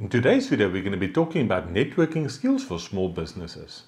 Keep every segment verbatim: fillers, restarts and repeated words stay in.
In today's video, we're going to be talking about networking skills for small businesses.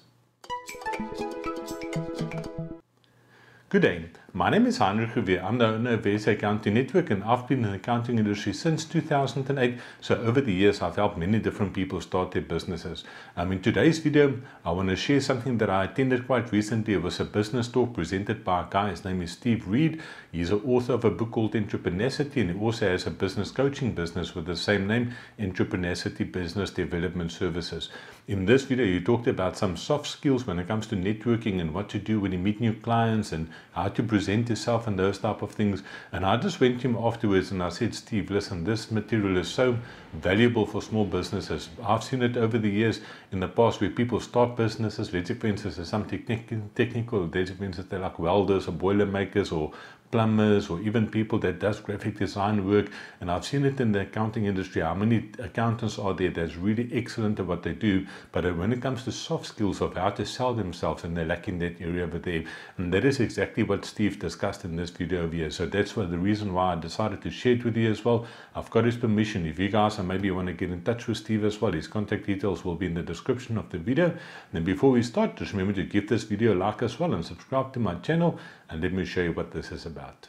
Good day, my name is Heinrich Revere. I'm the owner of the S A Accounting Network, and I've been in the accounting industry since two thousand eight. So over the years, I've helped many different people start their businesses. Um, in today's video, I want to share something that I attended quite recently. It was a business talk presented by a guy. His name is Steve Reed. He's the author of a book called Entrepreneurship, and he also has a business coaching business with the same name, Entrepreneurship Business Development Services. In this video, he talked about some soft skills when it comes to networking and what to do when you meet new clients and how to present yourself and those type of things. And I just went to him afterwards and I said, Steve, listen, this material is so valuable for small businesses. I've seen it over the years in the past where people start businesses. Let's say, for instance, there's some technic technical, let's say, for instance, they're like welders or boiler makers or plumbers or even people that does graphic design work. And I've seen it in the accounting industry, how many accountants are there that's really excellent at what they do, but when it comes to soft skills of how to sell themselves, and they're lacking that area over there. And that is exactly what Steve discussed in this video over here. So that's what the reason why I decided to share it with you as well. I've got his permission. If you guys and maybe want to get in touch with Steve as well, his contact details will be in the description of the video. And then before we start, just remember to give this video a like as well and subscribe to my channel, and let me show you what this is about.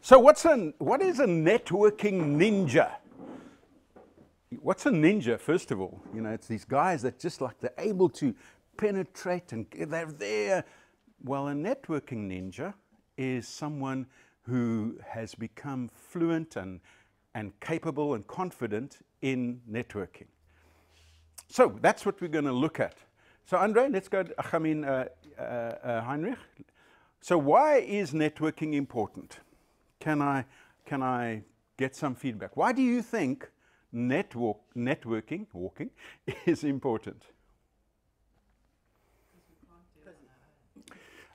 So what's a, what is a networking ninja? What's a ninja, first of all? You know, it's these guys that just like they're able to penetrate and they're there. Well, a networking ninja is someone who has become fluent and, and capable and confident in networking. So that's what we're going to look at. So Andre, let's go, I mean, uh, uh, uh, Heinrich. So why is networking important? Can I, can I get some feedback? Why do you think network, networking, walking, is important?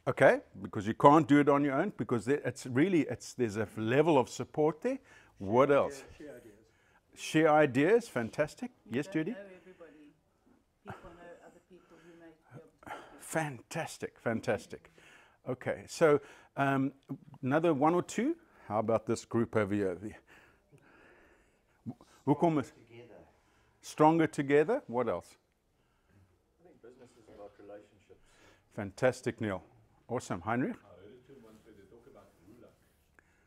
Okay, because you can't do it on your own, because it's really, it's, there's a level of support there. What else? Share ideas. Share ideas, fantastic. Yes, Judy? Everybody, people know other people who make your... Fantastic, fantastic. Okay, so um, another one or two. How about this group over here? Stronger together. Stronger together. What else? I think business is about relationships. Fantastic, Neil. Awesome. Heinrich? I heard it once where they talk about who luck.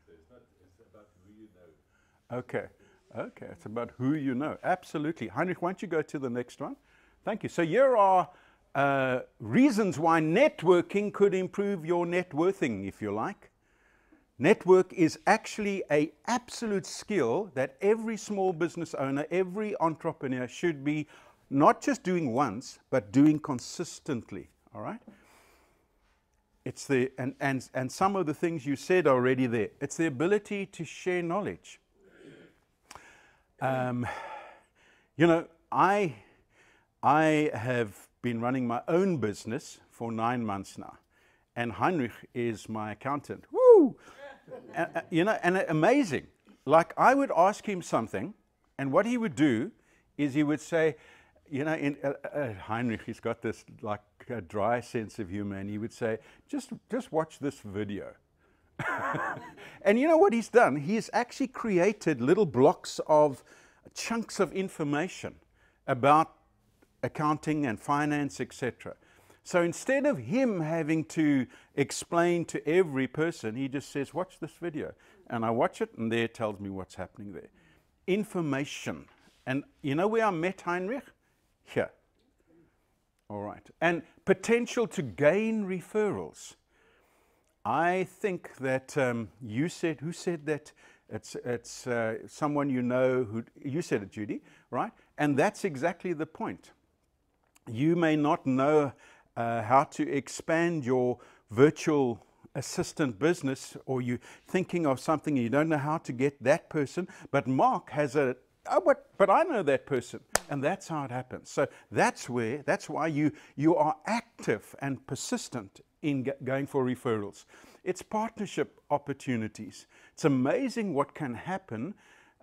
So it's not, it's about who you know. Okay, okay. It's about who you know. Absolutely. Heinrich, why don't you go to the next one? Thank you. So here are... Uh, reasons why networking could improve your net worthing, if you like. Network is actually an absolute skill that every small business owner, every entrepreneur should be not just doing once, but doing consistently, all right? It's the, and, and, and some of the things you said already there. It's the ability to share knowledge. Um, you know, I, I have... been running my own business for nine months now, and Heinrich is my accountant. Woo! uh, uh, you know, and uh, amazing. Like, I would ask him something, and what he would do is he would say, you know, in, uh, uh, Heinrich, he's got this like a uh, dry sense of humor, and he would say, just, just watch this video. And you know what he's done? He's actually created little blocks of chunks of information about accounting and finance, et cetera. So instead of him having to explain to every person, he just says, watch this video. And I watch it, and there it tells me what's happening there. Information. And you know where I met Heinrich? Here. All right. And potential to gain referrals. I think that um, you said, who said that? It's, it's uh, someone you know who, you said it, Judy, right? And that's exactly the point. You may not know uh, how to expand your virtual assistant business, or you're thinking of something and you don't know how to get that person, but Mark has a, oh, but, but I know that person, and that's how it happens. So that's where, that's why you, you are active and persistent in going for referrals. It's partnership opportunities. It's amazing what can happen.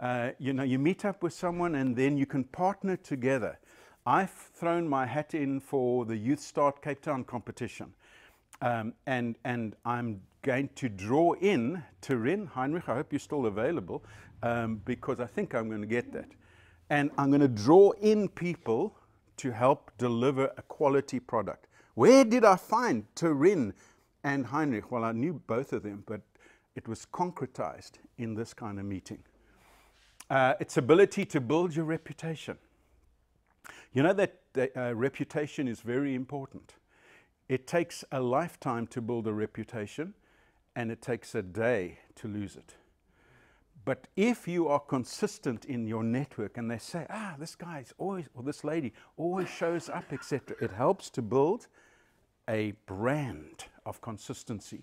Uh, you know, you meet up with someone and then you can partner together. I've thrown my hat in for the Youth Start Cape Town competition. Um, and, and I'm going to draw in Turin. Heinrich, I hope you're still available, um, because I think I'm going to get that. and I'm going to draw in people to help deliver a quality product. Where did I find Turin and Heinrich? Well, I knew both of them, but it was concretized in this kind of meeting. Uh, its ability to build your reputation. You know that uh, reputation is very important. It takes a lifetime to build a reputation, and it takes a day to lose it. But if you are consistent in your network and they say, ah, this guy is always, or this lady always shows up, et cetera, it helps to build a brand of consistency.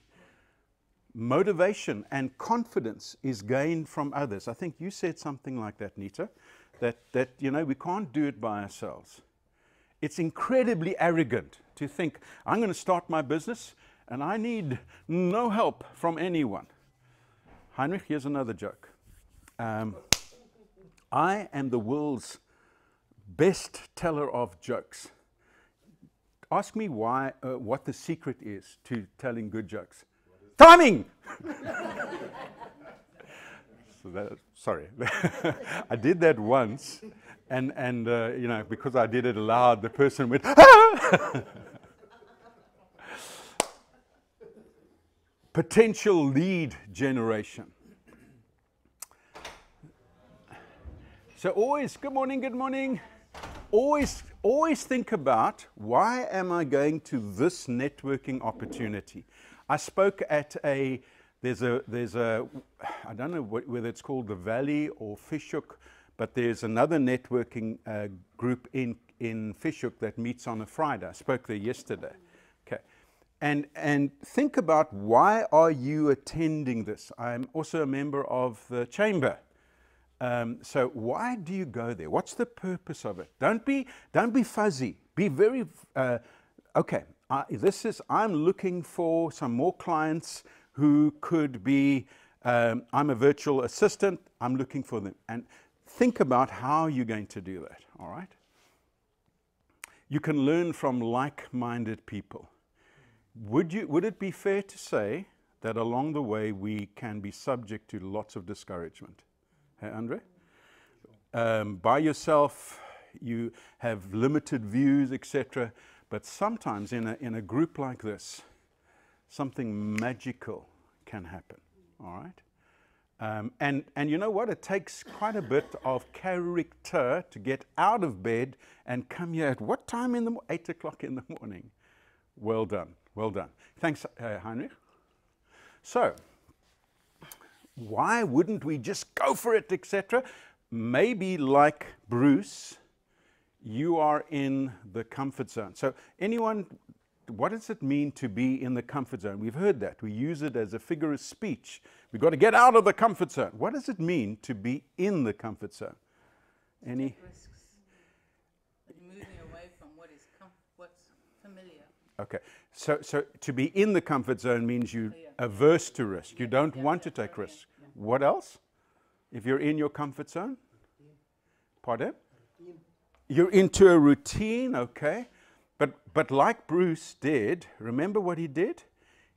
Motivation and confidence is gained from others. I think you said something like that, Nita, that, that you know, we can't do it by ourselves. It's incredibly arrogant to think, I'm going to start my business and I need no help from anyone. Heinrich, here's another joke. Um, I am the world's best teller of jokes. Ask me why, uh, what the secret is to telling good jokes. Timing! So that, sorry, I did that once, and, and uh, you know, because I did it aloud, the person went, ah! Potential lead generation. So always, good morning, good morning. Always, always think about, why am I going to this networking opportunity? I spoke at a, there's a, there's a, I don't know what, whether it's called the Valley or Fish Hoek, but there's another networking uh, group in, in Fish Hoek that meets on a Friday. I spoke there yesterday. And, and think about, why are you attending this? I'm also a member of the chamber. Um, so why do you go there? What's the purpose of it? Don't be, don't be fuzzy. Be very, uh, okay, I, this is, I'm looking for some more clients who could be, um, I'm a virtual assistant, I'm looking for them. And think about how you're going to do that, all right? You can learn from like-minded people. Would you, would it be fair to say that along the way we can be subject to lots of discouragement? Hey, Andre? Um, by yourself, you have limited views, et cetera. But sometimes in a, in a group like this, something magical can happen, all right? Um, and, and you know what? It takes quite a bit of character to get out of bed and come here at what time in the morning? Eight o'clock in the morning. Well done. Well done. Thanks, uh, Heinrich. So, why wouldn't we just go for it, et cetera? Maybe like Bruce, you are in the comfort zone. So anyone, what does it mean to be in the comfort zone? We've heard that. We use it as a figure of speech. We've got to get out of the comfort zone. What does it mean to be in the comfort zone? Any? Risks. Moving away from what is com what's familiar. Okay, so, so to be in the comfort zone means you're oh, yeah. averse to risk. Yeah, you don't yeah, want yeah, to take yeah, risks. Yeah. What else? If you're in your comfort zone? Yeah. Pardon? Yeah. You're into a routine, okay. But, but like Bruce did, remember what he did?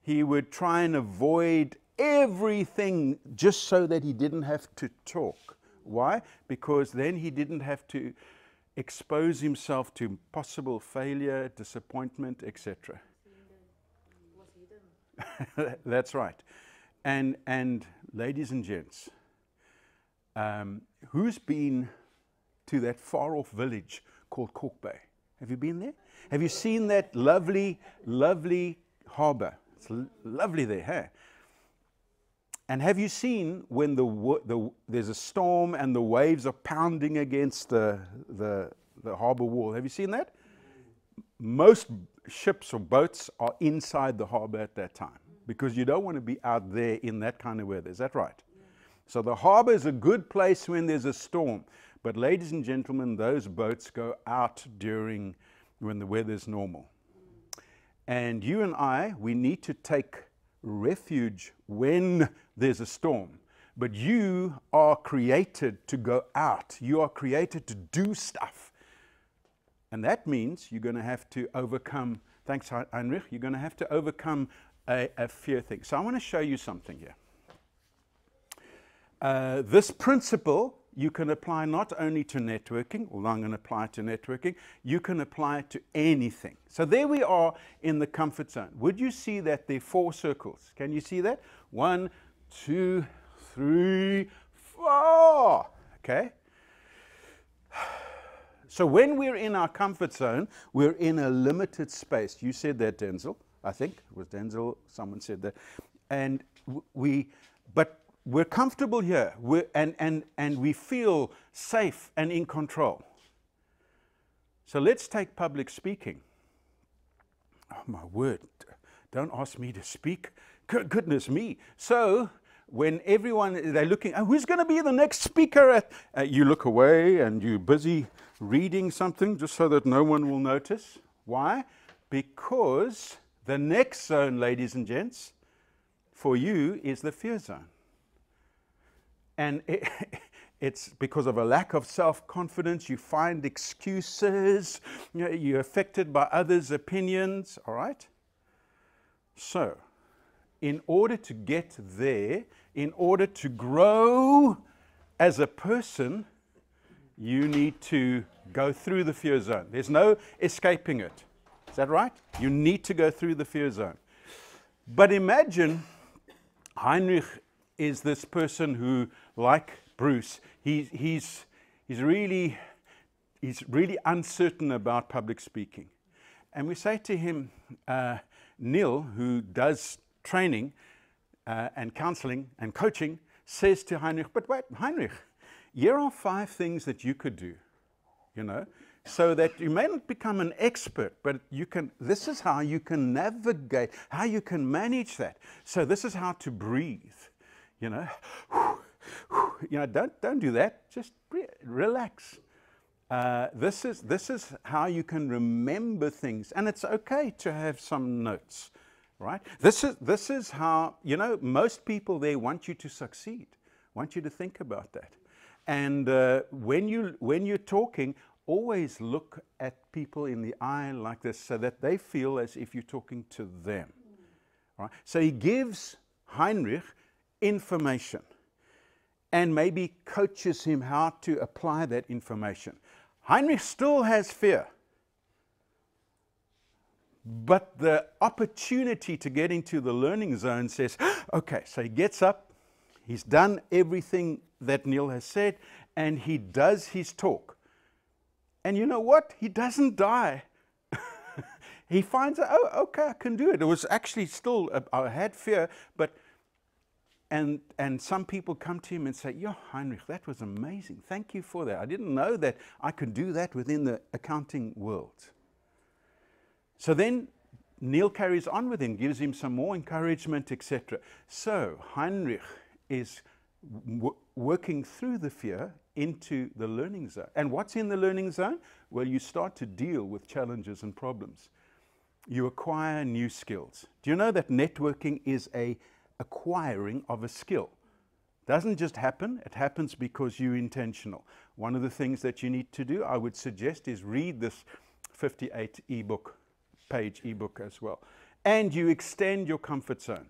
He would try and avoid everything just so that he didn't have to talk. Why? Because then he didn't have to expose himself to possible failure, disappointment, et cetera. That's right. And, and ladies and gents, um, who's been to that far-off village called Cork Bay? Have you been there? Have you seen that lovely, lovely harbour? It's lovely there, huh? And have you seen when the, the, there's a storm and the waves are pounding against the, the, the harbour wall? Have you seen that? Most ships or boats are inside the harbour at that time because you don't want to be out there in that kind of weather. Is that right? So the harbour is a good place when there's a storm. But ladies and gentlemen, those boats go out during when the weather's normal. And you and I, we need to take refuge when there's a storm. But you are created to go out. You are created to do stuff. And that means you're going to have to overcome, thanks Heinrich, you're going to have to overcome a, a fear thing. So I want to show you something here. Uh, this principle you can apply not only to networking, although I'm going to apply to networking, you can apply to anything. So there we are in the comfort zone. Would you see that there are four circles? Can you see that? One, two, three, four. Okay? So when we're in our comfort zone, we're in a limited space. You said that, Denzel, I think. It was Denzel, someone said that. And we, but we're comfortable here, we're, and, and, and we feel safe and in control. So let's take public speaking. Oh my word, don't ask me to speak. Goodness me. So when everyone, they're looking, oh, who's going to be the next speaker? At, uh, you look away and you're busy reading something just so that no one will notice. Why? Because the next zone, ladies and gents, for you is the fear zone. And it, it's because of a lack of self-confidence, you find excuses, you know, you're affected by others' opinions, all right? So, in order to get there, in order to grow as a person, you need to go through the fear zone. There's no escaping it. Is that right? You need to go through the fear zone. But imagine Heinrich is this person who, like Bruce, he's, he's, he's, really, he's really uncertain about public speaking. And we say to him, uh, Neil, who does training uh, and counseling and coaching, says to Heinrich, but wait, Heinrich, here are five things that you could do, you know, so that you may not become an expert, but you can, this is how you can navigate, how you can manage that. So this is how to breathe. You know, you know, don't don't do that. Just re relax. Uh, this is this is how you can remember things, and it's okay to have some notes, right? This is this is how, you know, most people there want you to succeed, want you to think about that, and uh, when you when you're talking, always look at people in the eye like this, so that they feel as if you're talking to them, right? So he gives Heinrich information and maybe coaches him how to apply that information. Heinrich still has fear, but the opportunity to get into the learning zone says, okay, so he gets up, he's done everything that Neil has said, and he does his talk. And you know what? He doesn't die. He finds out, oh, okay, I can do it. It was actually still, uh, I had fear, but And, and some people come to him and say, yeah, Heinrich, that was amazing. Thank you for that. I didn't know that I could do that within the accounting world. So then Neil carries on with him, gives him some more encouragement, et cetera. So Heinrich is w working through the fear into the learning zone. And what's in the learning zone? Well, you start to deal with challenges and problems. You acquire new skills. Do you know that networking is a acquiring of a skill? Doesn't just happen, it happens because you're intentional. One of the things that you need to do, I would suggest, is read this fifty-eight ebook, page ebook as well. And you extend your comfort zone.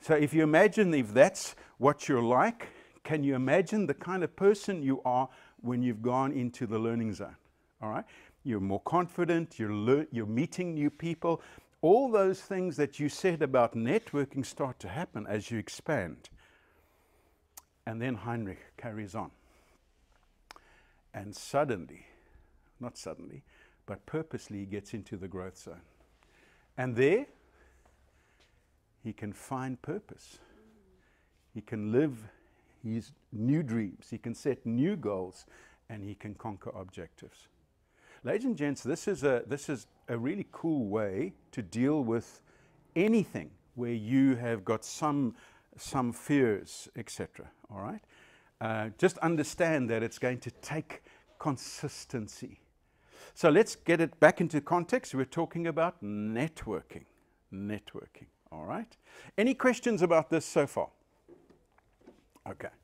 So if you imagine, if that's what you're like, can you imagine the kind of person you are when you've gone into the learning zone? All right? You're more confident, you're, you're meeting new people. All those things that you said about networking start to happen as you expand. And then Heinrich carries on. And suddenly, not suddenly, but purposely gets into the growth zone. And there, he can find purpose. He can live his new dreams. He can set new goals, and he can conquer objectives. Ladies and gents, this is a, this is a really cool way to deal with anything where you have got some, some fears, et cetera. All right? Uh, just understand that it's going to take consistency. So let's get it back into context. We're talking about networking. Networking. All right? Any questions about this so far? Okay.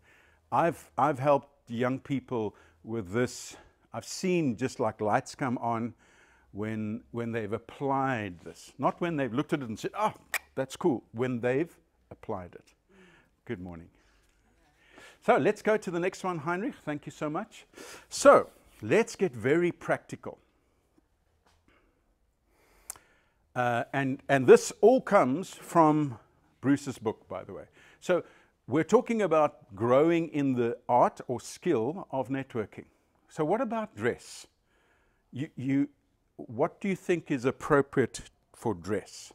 I've, I've helped young people with this. I've seen just like lights come on when, when they've applied this. Not when they've looked at it and said, oh, that's cool. When they've applied it. Good morning. So let's go to the next one, Heinrich. Thank you so much. So let's get very practical. Uh, and, and this all comes from Bruce's book, by the way. So we're talking about growing in the art or skill of networking. So what about dress? You, you, what do you think is appropriate for dress?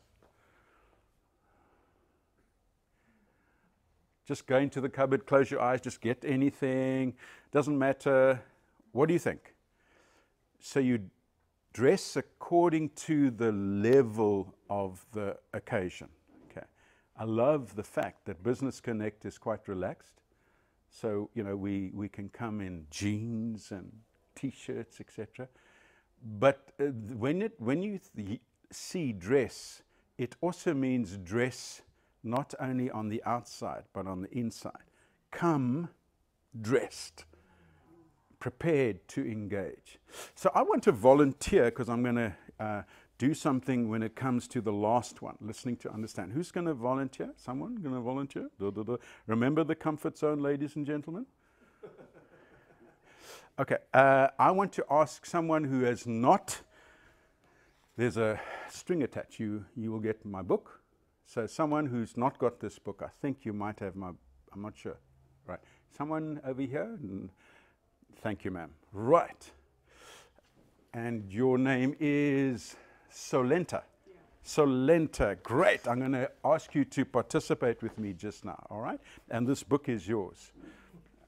Just go into the cupboard, close your eyes, just get anything, doesn't matter. What do you think? So you dress according to the level of the occasion. Okay. I love the fact that Business Connect is quite relaxed. So, you know, we, we can come in jeans and t-shirts, et cetera. But uh, when, it, when you th- see dress, it also means dress not only on the outside, but on the inside. Come dressed, prepared to engage. So I want to volunteer because I'm going to uh, do something when it comes to the last one, listening to understand. Who's going to volunteer? Someone going to volunteer? Duh, duh, duh. Remember the comfort zone, ladies and gentlemen? Okay, uh, I want to ask someone who has not, there's a string attached, you, you will get my book. So someone who's not got this book, I think you might have my, I'm not sure. Right, someone over here? Thank you, ma'am. Right. And your name is Solenta. Yeah. Solenta, great. I'm going to ask you to participate with me just now, all right? And this book is yours.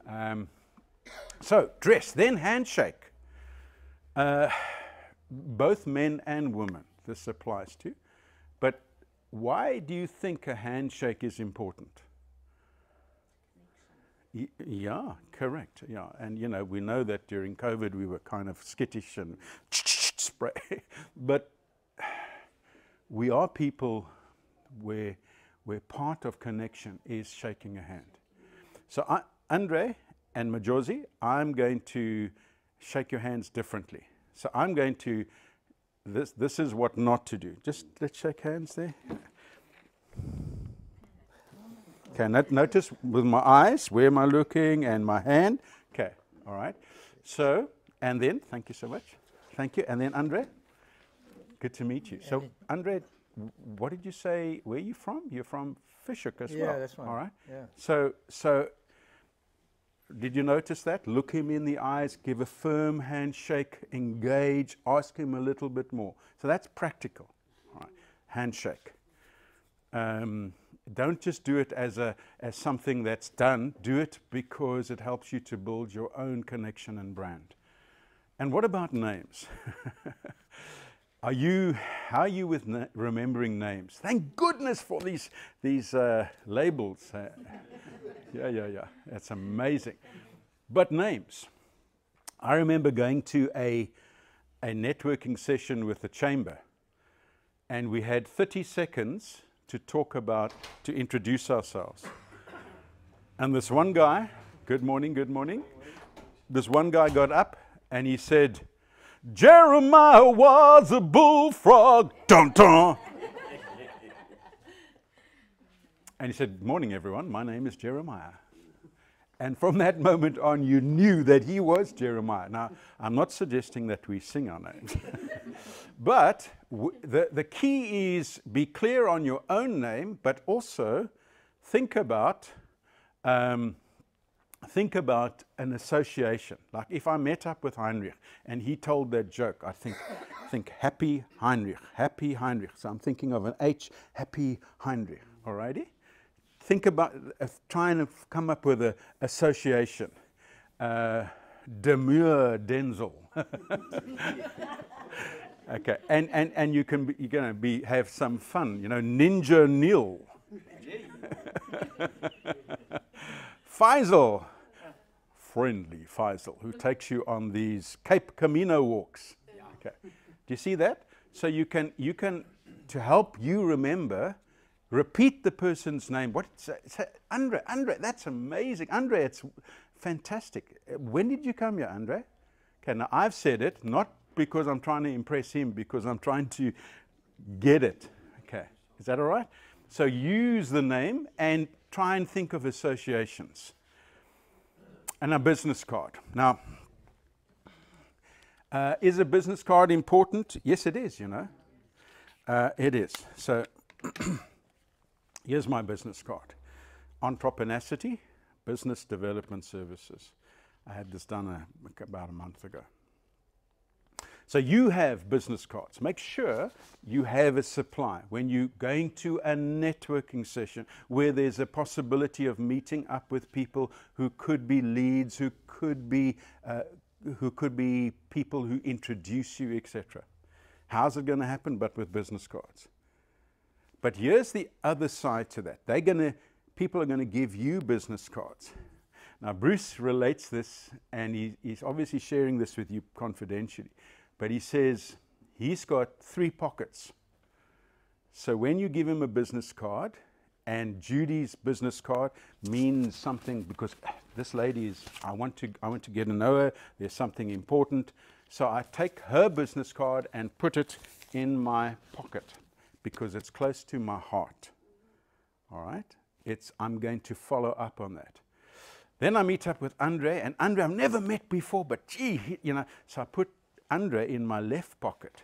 Um, so, dress, then handshake. Uh, both men and women this applies to. But why do you think a handshake is important? Yeah, correct. Yeah, and you know, we know that during COVID we were kind of skittish and spray, but we are people where, where part of connection is shaking a hand. So I, Andre and Majosi, I'm going to shake your hands differently. So I'm going to, this, this is what not to do. Just let's shake hands there. Okay, notice with my eyes, where am I looking, and my hand. Okay, all right. So, and then, thank you so much. Thank you. And then, Andre, good to meet you. So, Andre, what did you say? Where are you from? You're from Fish Hoek as yeah, well. Yeah, that's right. All right. Yeah. So, so, did you notice that? Look him in the eyes, give a firm handshake, engage, ask him a little bit more. So, that's practical. All right. Handshake. Um, Don't just do it as a as something that's done. Do it because it helps you to build your own connection and brand. And what about names? Are you how are you with na remembering names? Thank goodness for these these uh, labels. Uh, yeah, yeah, yeah. That's amazing. But names. I remember going to a a networking session with the chamber, and we had thirty seconds. To talk about, to introduce ourselves. And this one guy, good morning, good morning. This one guy got up and he said, Jeremiah was a bullfrog, dun dun. And he said, morning everyone, my name is Jeremiah. And from that moment on, you knew that he was Jeremiah. Now, I'm not suggesting that we sing our names. But w the, the key is be clear on your own name, but also think about, um, think about an association. Like if I met up with Heinrich and he told that joke, I think, think happy Heinrich, happy Heinrich. So I'm thinking of an H, happy Heinrich, all righty? Think about uh, trying to come up with an association. Uh, Demure Denzel. Okay, and, and, and you can be, you're going to be have some fun. You know, Ninja Neil. Faisal. Friendly Faisal, who takes you on these Cape Camino walks. Okay, do you see that? So you can, you can, to help you remember, repeat the person's name. What? Say, Andre, Andre, that's amazing. Andre, it's fantastic. When did you come here, Andre? Okay, now I've said it, not because I'm trying to impress him, because I'm trying to get it. Okay, is that all right? So use the name and try and think of associations. and a business card. Now, uh, is a business card important? Yes, it is, you know. Uh, it is. So here's my business card. Entrepreneurship Business Development Services. I had this done a, about a month ago. So you have business cards. Make sure you have a supply. When you're going to a networking session where there's a possibility of meeting up with people who could be leads, who could be, uh, who could be people who introduce you, et cetera. How's it going to happen but with business cards? But here's the other side to that. They're going to, people are going to give you business cards. Now, Bruce relates this, and he, he's obviously sharing this with you confidentially. But he says he's got three pockets. So when you give him a business card, and Judy's business card means something, because this lady is, I want to, I want to get to know her, there's something important. So I take her business card and put it in my pocket because it's close to my heart. All right? It's, I'm going to follow up on that. Then I meet up with Andre, and Andre I've never met before, but gee, he, you know, so I put Andre in my left pocket.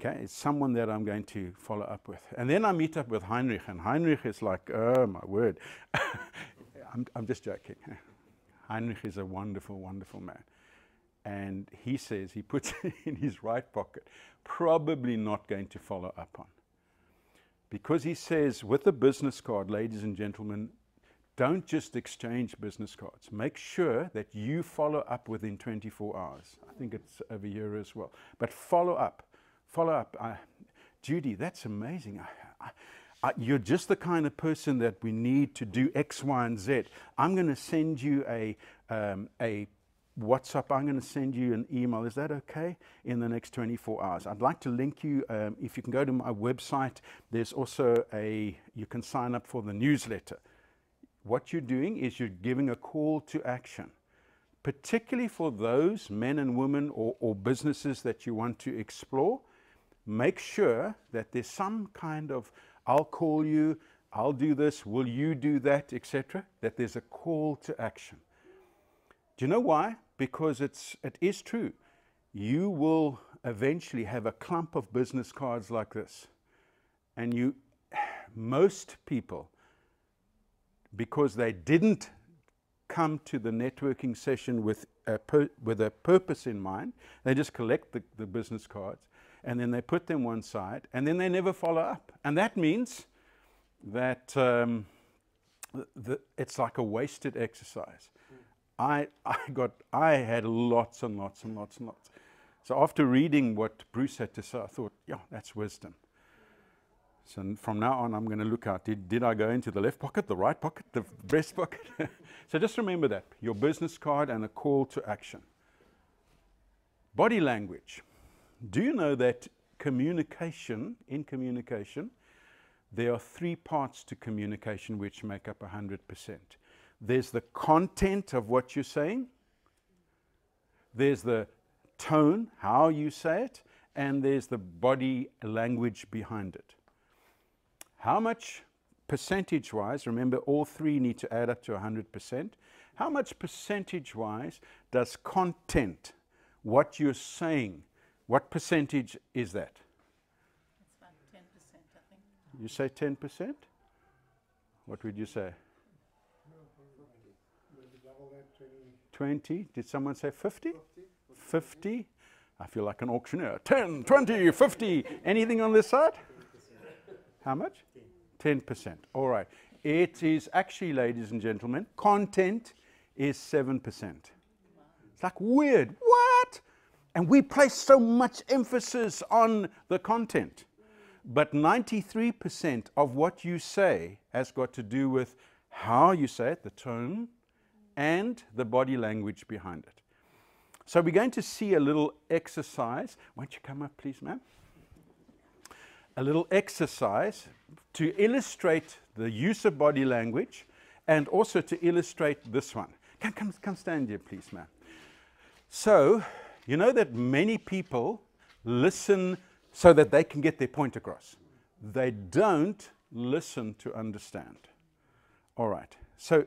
Okay, it's someone that I'm going to follow up with. And then I meet up with Heinrich, and Heinrich is like, oh my word. I'm, I'm just joking. Heinrich is a wonderful, wonderful man. And he says he puts it in his right pocket, probably not going to follow up on. Because he says with a business card, ladies and gentlemen, don't just exchange business cards. Make sure that you follow up within twenty-four hours. I think it's over here as well. But follow up, follow up. I, Judy, that's amazing. I, I, I, you're just the kind of person that we need to do X, Y, and Z. I'm going to send you a, um, a WhatsApp. I'm going to send you an email. Is that okay? In the next twenty-four hours. I'd like to link you. Um, if you can go to my website, there's also a, you can sign up for the newsletter. What you're doing is you're giving a call to action, particularly for those men and women or, or businesses that you want to explore. Make sure that there's some kind of, I'll call you, I'll do this, will you do that, et cetera, that there's a call to action. Do you know why? Because it's, it is true. You will eventually have a clump of business cards like this, and you, most people, because they didn't come to the networking session with a, pur with a purpose in mind, they just collect the, the business cards, and then they put them one side, and then they never follow up. And that means that um, the, it's like a wasted exercise. Mm. I, I, got, I had lots and lots and lots and lots. So after reading what Bruce had to say, I thought, yeah, that's wisdom. So from now on, I'm going to look out. Did, did I go into the left pocket, the right pocket, the breast pocket? So just remember that. Your business card and a call to action. Body language. Do you know that communication, in communication, there are three parts to communication which make up one hundred percent. There's the content of what you're saying. There's the tone, how you say it. And there's the body language behind it. How much percentage-wise, remember all three need to add up to one hundred percent, how much percentage-wise does content, what you're saying, what percentage is that? It's about ten percent, I think. You say ten percent? What would you say? twenty? Did someone say fifty? fifty? I feel like an auctioneer. ten, twenty, fifty, anything on this side? How much? ten percent. All right. It is actually, ladies and gentlemen, content is seven percent. It's like weird. What? And we place so much emphasis on the content. But ninety-three percent of what you say has got to do with how you say it, the tone, and the body language behind it. So we're going to see a little exercise. Won't you come up, please, ma'am? A little exercise to illustrate the use of body language and also to illustrate this one. Come, come, come stand here, please, ma'am. So, you know that many people listen so that they can get their point across. They don't listen to understand. All right. So,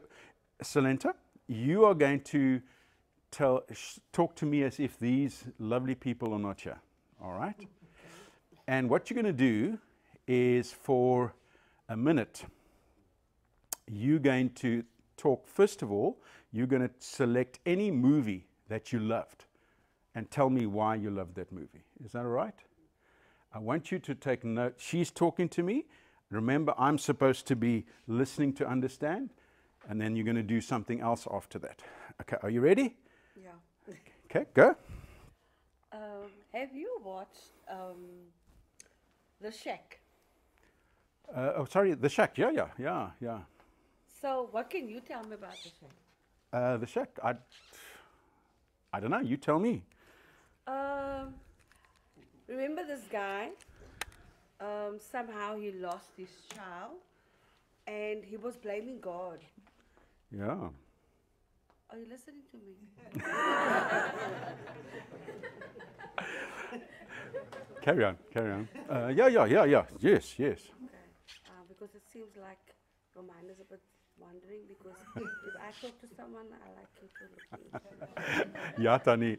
Salenta, you are going to tell, talk to me as if these lovely people are not here, all right? And what you're going to do is, for a minute, you're going to talk. First of all, you're going to select any movie that you loved and tell me why you loved that movie. Is that all right? I want you to take note. She's talking to me. Remember, I'm supposed to be listening to understand, and then you're going to do something else after that. Okay, are you ready? Yeah. Okay, go. Um, have you watched um, The Shack? Uh, oh, sorry, The Shack. Yeah, yeah, yeah, yeah. So what can you tell me about The Shack? Uh, the Shack, I, I don't know. You tell me. Um, remember this guy? Um, somehow he lost his child, and he was blaming God. Yeah. Are you listening to me? Carry on, carry on. Uh, yeah, yeah, yeah, yeah. Yes, yes. Okay. Uh, because it seems like your mind is a bit wandering, because if I talk to someone, I like you to listen. Yeah, Tani.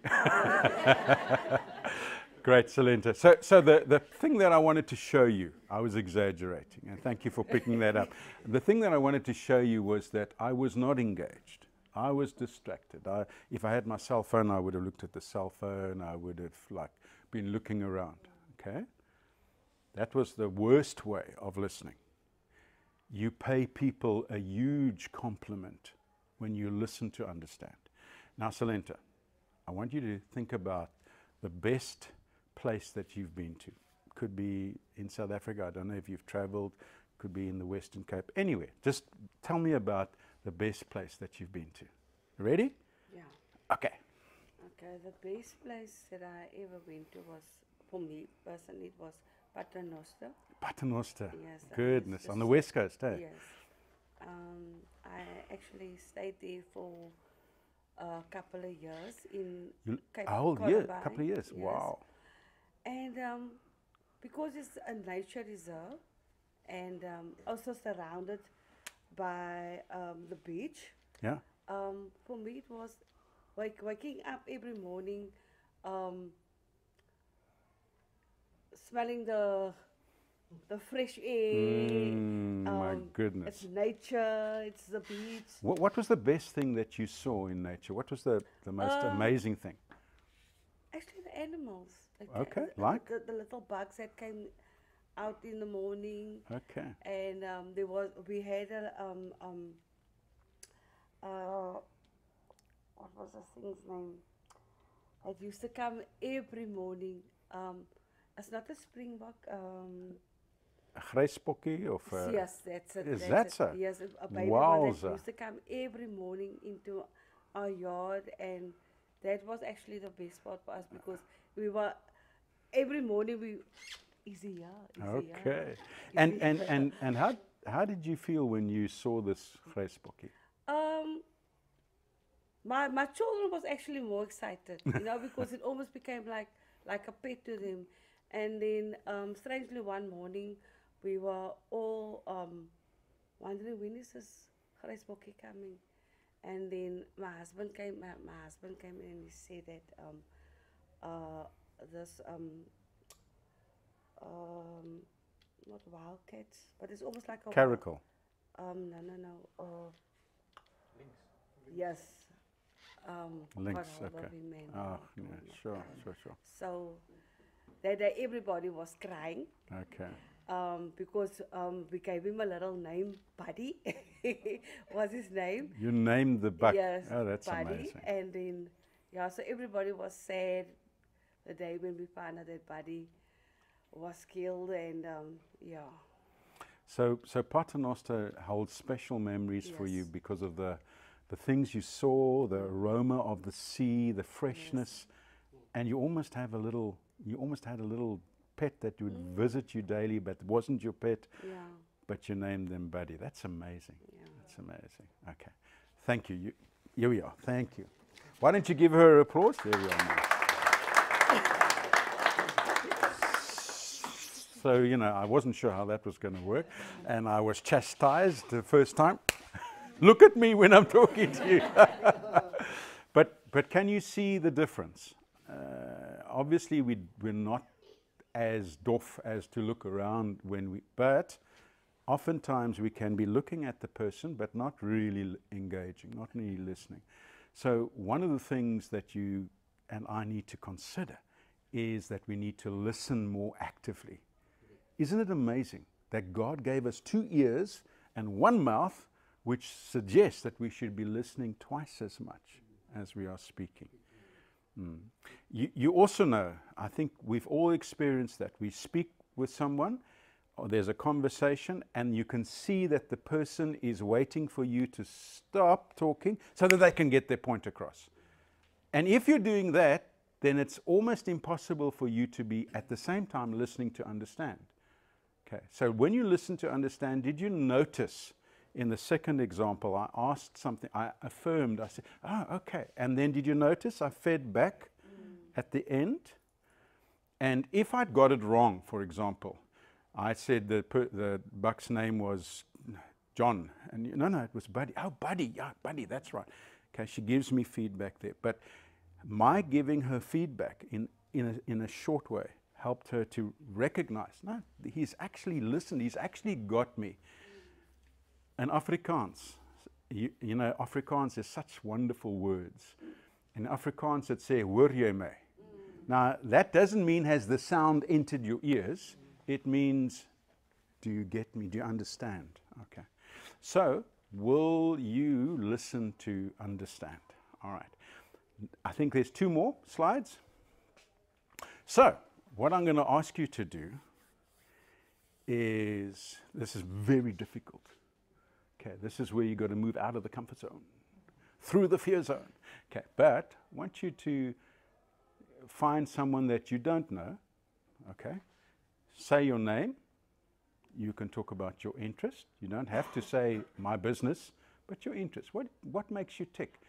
Great, Salenta. So, so the, the thing that I wanted to show you, I was exaggerating, and thank you for picking that up. The thing that I wanted to show you was that I was not engaged. I was distracted. I, if I had my cell phone, I would have looked at the cell phone. I would have like been looking around, okay? That was the worst way of listening. You pay people a huge compliment when you listen to understand. Now, Salenta, I want you to think about the best place that you've been to. Could be in South Africa, I don't know if you've traveled, could be in the Western Cape, anywhere. Just tell me about the best place that you've been to. Ready? Yeah. Okay. Okay, the best place that I ever went to was, for me personally, it was Paternoster. Paternoster. Yes. Goodness, on the West Coast, eh? Yes. Um, I actually stayed there for a couple of years in Cape Colony. Oh, yeah, a couple of years, yes. Wow. And um, because it's a nature reserve, and um, also surrounded by um, the beach. Yeah. Um, for me, it was like waking up every morning, um, smelling the the fresh air. Mm, um, my goodness! It's nature. It's the beach. What, what was the best thing that you saw in nature? What was the the most um, amazing thing? Actually, the animals. Okay, the, like? The, the little bugs that came out in the morning. Okay. And um, there was, we had a, um, um, uh, what was the thing's name? That used to come every morning. Um, it's not a springbok. Um, a grysbokkie of a... Yes, that's it. Is that's that it, so? Yes, a, a baby one that used to come every morning into our yard, and that was actually the best spot for us, because we were, every morning we, easy, yeah, easy, yeah. Okay. And, and, and, and how, how did you feel when you saw this grysbokkie? Um, my, my children was actually more excited, you know, because it almost became like, like a pet to them. And then, um, strangely, one morning, we were all um, wondering, when is this grysbokkie coming? And then my husband came, my, my husband came in and he said that um, uh, this, um, um, not wildcats, but it's almost like a... Caracal. Um, no, no, no. Uh, Lynx. Yes. Um, Lynx, okay. Oh, yeah, sure, sure, sure. So, that day everybody was crying. Okay. Um, because um, we gave him a little name, Buddy, was his name. You named the buck. Yes, oh, that's Buddy. Amazing. And then, yeah, so everybody was sad the day when we found out that Buddy was killed, and um, yeah. So, so Paternoster holds special memories, yes, for you because of the, the things you saw, the aroma of the sea, the freshness, yes, and you almost have a little, you almost had a little pet that would mm. visit you daily, but wasn't your pet, yeah, but you named them Buddy. That's amazing. Yeah. That's amazing. Okay. Thank you. you. Here we are. Thank you. Why don't you give her an applause? There we are now. So, you know, I wasn't sure how that was going to work, and I was chastised the first time. Look at me when I'm talking to you. but, but can you see the difference? Uh, obviously, we, we're not as doff as to look around when we, but oftentimes we can be looking at the person, but not really engaging, not really listening. So one of the things that you and I need to consider is that we need to listen more actively. Isn't it amazing that God gave us two ears and one mouth, which suggests that we should be listening twice as much as we are speaking? Mm. You, you also know, I think we've all experienced that. We speak with someone, or there's a conversation, and you can see that the person is waiting for you to stop talking so that they can get their point across. And if you're doing that, then it's almost impossible for you to be at the same time listening to understand. Okay, so when you listen to understand, did you notice in the second example, I asked something, I affirmed, I said, oh, okay. And then did you notice I fed back mm. at the end? And if I'd got it wrong, for example, I said the, the buck's name was John, and you, no, no, it was Buddy. Oh, Buddy, yeah, Buddy, that's right. Okay, she gives me feedback there. But my giving her feedback in, in, a, in a short way helped her to recognize, no, he's actually listened, he's actually got me. And Afrikaans, you, you know, Afrikaans is such wonderful words. In Afrikaans, it says, hoor jy my? Now, that doesn't mean has the sound entered your ears. It means, do you get me? Do you understand? Okay. So, will you listen to understand? All right. I think there's two more slides. So, what I'm going to ask you to do is, this is very difficult. Okay, this is where you've got to move out of the comfort zone, through the fear zone. Okay, but I want you to find someone that you don't know, okay? Say your name. You can talk about your interest. You don't have to say my business, but your interest. What, what makes you tick?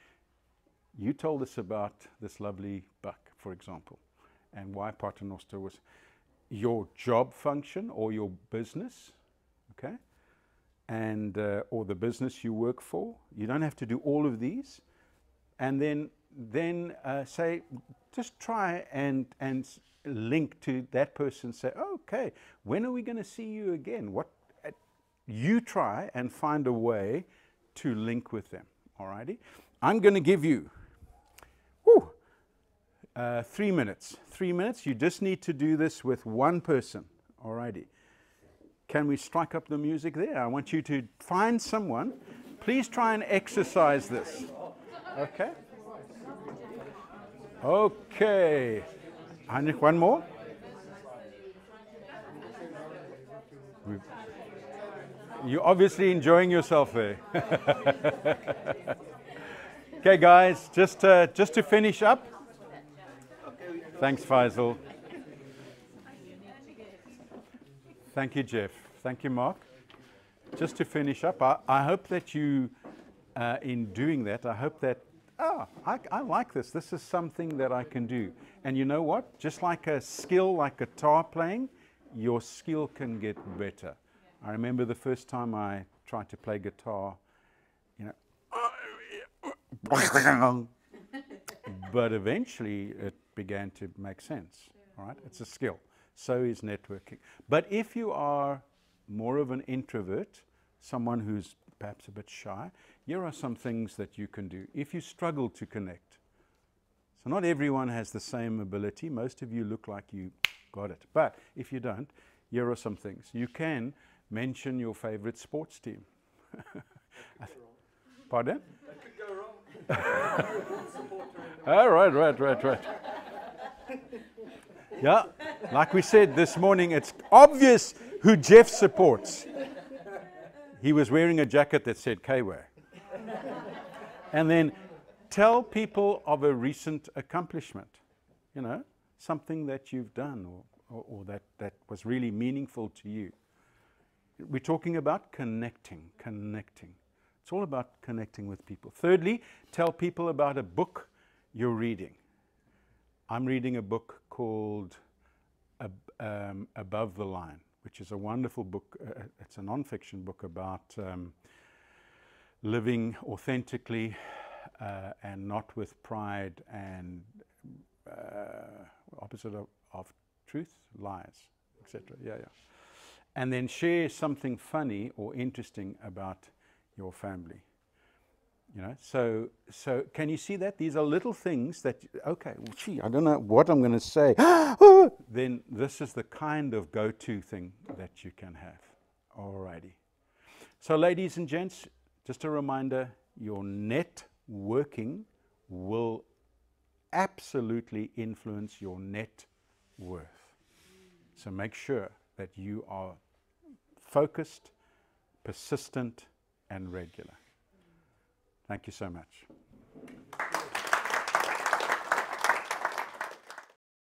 You told us about this lovely buck, for example, and why Paternoster was your job function or your business, okay? And, uh, or the business you work for. You don't have to do all of these. And then, then uh, say, just try and, and link to that person, say, okay, when are we going to see you again? What, uh, you try and find a way to link with them, all righty? I'm going to give you whew, uh, three minutes. Three minutes, you just need to do this with one person, all righty? Can we strike up the music there? I want you to find someone. Please try and exercise this, okay? Okay. Heinrich, one more. You're obviously enjoying yourself there. Okay, guys, just, uh, just to finish up. Thanks, Faisal. Thank you, Jeff. Thank you, Mark. Just to finish up, I, I hope that you, uh, in doing that, I hope that oh, I, I like this. This is something that I can do. And you know what? Just like a skill, like guitar playing, your skill can get better. I remember the first time I tried to play guitar, you know, but eventually it began to make sense. All right? It's a skill. So is networking. But if you are more of an introvert, someone who's perhaps a bit shy, here are some things that you can do if you struggle to connect. So not everyone has the same ability. Most of you look like you got it. But if you don't, here are some things. You can mention your favorite sports team. Pardon? That could go wrong. Oh, right, right, right, right. Yeah, like we said this morning, it's obvious who Jeff supports. He was wearing a jacket that said K W A R. And then tell people of a recent accomplishment, you know, something that you've done or, or, or that, that was really meaningful to you. We're talking about connecting, connecting. It's all about connecting with people. Thirdly, tell people about a book you're reading. I'm reading a book called Ab um, Above the Line, which is a wonderful book. Uh, it's a non-fiction book about um, living authentically uh, and not with pride and uh, opposite of, of truth, lies, et cetera. Yeah, yeah. And then share something funny or interesting about your family. You know, so so can you see that? These are little things that, okay, well, gee, I don't know what I'm going to say. Then this is the kind of go-to thing that you can have. Alrighty. So ladies and gents, just a reminder, your networking will absolutely influence your net worth. So make sure that you are focused, persistent, and regular. Thank you so much.